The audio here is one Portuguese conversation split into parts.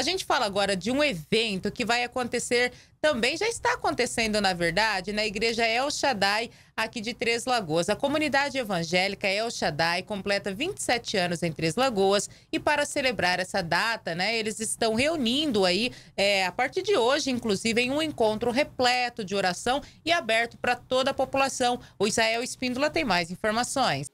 A gente fala agora de um evento que vai acontecer também, já está acontecendo, na verdade, na Igreja El Shaddai, aqui de Três Lagoas. A comunidade evangélica El Shaddai completa 27 anos em Três Lagoas e para celebrar essa data, né, eles estão reunindo aí, a partir de hoje, inclusive, em um encontro repleto de oração e aberto para toda a população. O Israel Espíndola tem mais informações.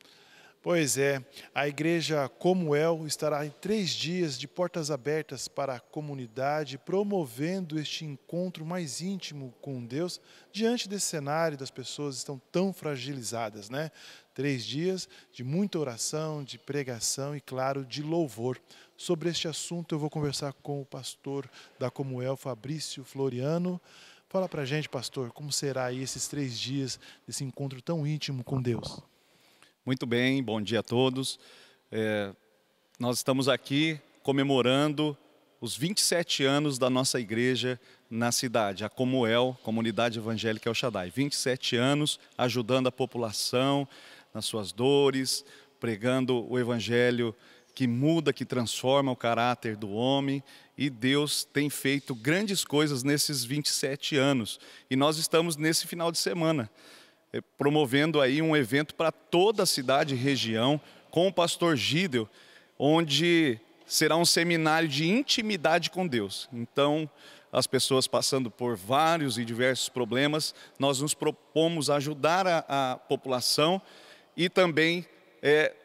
Pois é, a Igreja Comuel estará em 3 dias de portas abertas para a comunidade, promovendo este encontro mais íntimo com Deus, diante desse cenário das pessoas que estão tão fragilizadas, né? 3 dias de muita oração, de pregação e, claro, de louvor. Sobre este assunto eu vou conversar com o pastor da Comuel, Fabrício Floriano. Fala pra gente, pastor, como será aí esses 3 dias desse encontro tão íntimo com Deus? Muito bem, bom dia a todos. Nós estamos aqui comemorando os 27 anos da nossa igreja na cidade, a Comuel, Comunidade Evangélica El Shaddai. 27 anos ajudando a população nas suas dores, pregando o evangelho que muda, que transforma o caráter do homem. E Deus tem feito grandes coisas nesses 27 anos. E nós estamos nesse final de semana promovendo aí um evento para toda a cidade e região com o pastor Gideon, onde será um seminário de intimidade com Deus. Então, as pessoas passando por vários e diversos problemas, nós nos propomos ajudar a população e também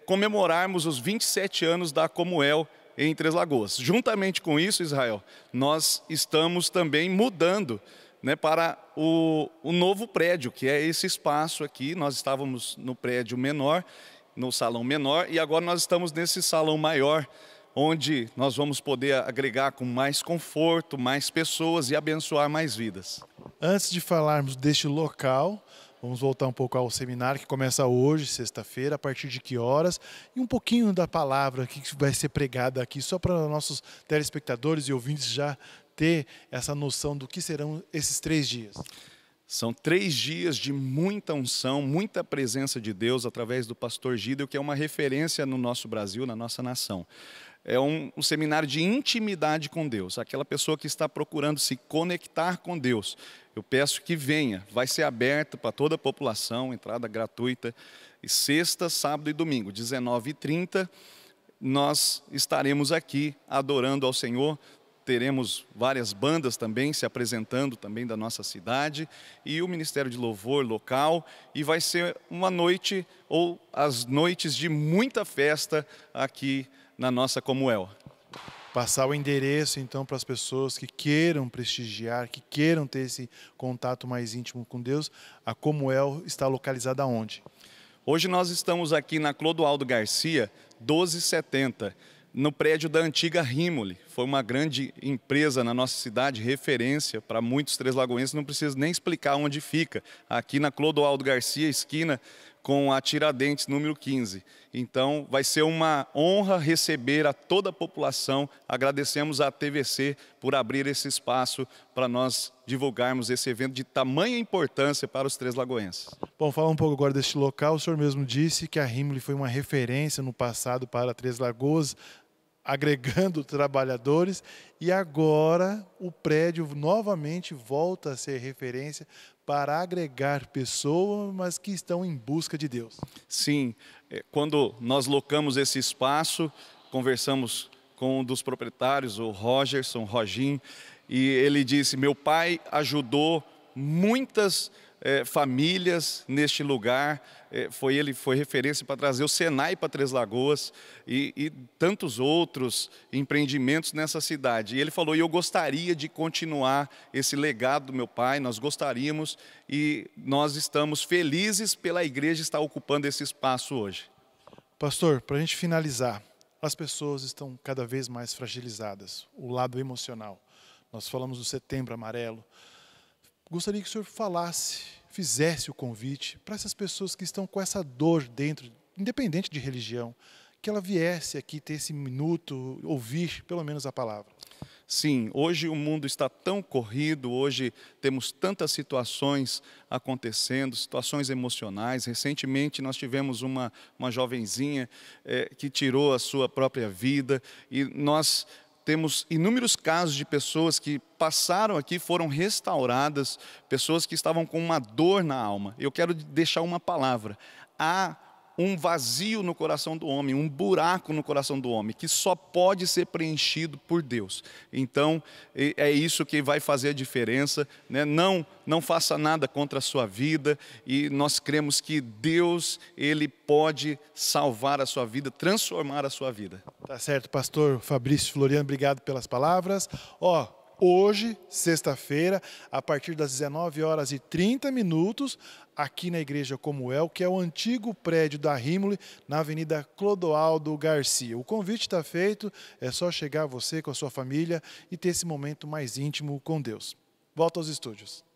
comemorarmos os 27 anos da Comuel em Três Lagoas. Juntamente com isso, Israel, nós estamos também mudando, né, para o novo prédio, que é esse espaço aqui. Nós estávamos no prédio menor, no salão menor, e agora nós estamos nesse salão maior, onde nós vamos poder agregar com mais conforto, mais pessoas e abençoar mais vidas. Antes de falarmos deste local, vamos voltar um pouco ao seminário que começa hoje, sexta-feira, a partir de que horas? E um pouquinho da palavra que vai ser pregada aqui, só para nossos telespectadores e ouvintes já ter essa noção do que serão esses 3 dias. São 3 dias de muita unção, muita presença de Deus através do pastor Gideon, que é uma referência no nosso Brasil, na nossa nação. É um seminário de intimidade com Deus, aquela pessoa que está procurando se conectar com Deus. Eu peço que venha, vai ser aberto para toda a população, entrada gratuita, e sexta, sábado e domingo, 19h30, nós estaremos aqui adorando ao Senhor. Teremos várias bandas também se apresentando também da nossa cidade e o Ministério de Louvor local, e vai ser uma noite ou as noites de muita festa aqui na nossa Comuel. Passar o endereço então para as pessoas que queiram prestigiar, que queiram ter esse contato mais íntimo com Deus. A Comuel está localizada onde? Hoje nós estamos aqui na Clodoaldo Garcia, 1270. No prédio da antiga Rimoli. Foi uma grande empresa na nossa cidade, referência para muitos treslagoenses, não preciso nem explicar onde fica. Aqui na Clodoaldo Garcia, esquina com a Tiradentes, número 15. Então, vai ser uma honra receber a toda a população. Agradecemos à TVC por abrir esse espaço para nós divulgarmos esse evento de tamanha importância para os treslagoenses. Bom, fala um pouco agora deste local. O senhor mesmo disse que a Rimoli foi uma referência no passado para Três Lagoas, agregando trabalhadores, e agora o prédio novamente volta a ser referência para agregar pessoas, mas que estão em busca de Deus. Sim, quando nós locamos esse espaço, conversamos com um dos proprietários, o Rogerson, e ele disse: meu pai ajudou muitas famílias neste lugar, foi referência para trazer o Senai para Três Lagoas e tantos outros empreendimentos nessa cidade. E ele falou: e eu gostaria de continuar esse legado do meu pai, nós gostaríamos, e nós estamos felizes pela igreja estar ocupando esse espaço hoje. Pastor, para a gente finalizar, as pessoas estão cada vez mais fragilizadas, o lado emocional. Nós falamos do Setembro Amarelo. Gostaria que o senhor falasse, fizesse o convite para essas pessoas que estão com essa dor dentro, independente de religião, que ela viesse aqui ter esse minuto, ouvir pelo menos a palavra. Sim, hoje o mundo está tão corrido, hoje temos tantas situações acontecendo, situações emocionais. Recentemente nós tivemos uma jovenzinha que tirou a sua própria vida, e nós temos inúmeros casos de pessoas que passaram aqui, foram restauradas, pessoas que estavam com uma dor na alma. Eu quero deixar uma palavra. Há um vazio no coração do homem, um buraco no coração do homem, que só pode ser preenchido por Deus. Então, é isso que vai fazer a diferença, né? Não faça nada contra a sua vida, e nós cremos que Deus, Ele pode salvar a sua vida, transformar a sua vida. Tá certo, pastor Fabrício Floriano, obrigado pelas palavras. Hoje, sexta-feira, a partir das 19h30, aqui na Igreja Comuel, que é o antigo prédio da Rimoli, na Avenida Clodoaldo Garcia. O convite está feito, é só chegar você com a sua família e ter esse momento mais íntimo com Deus. Volta aos estúdios.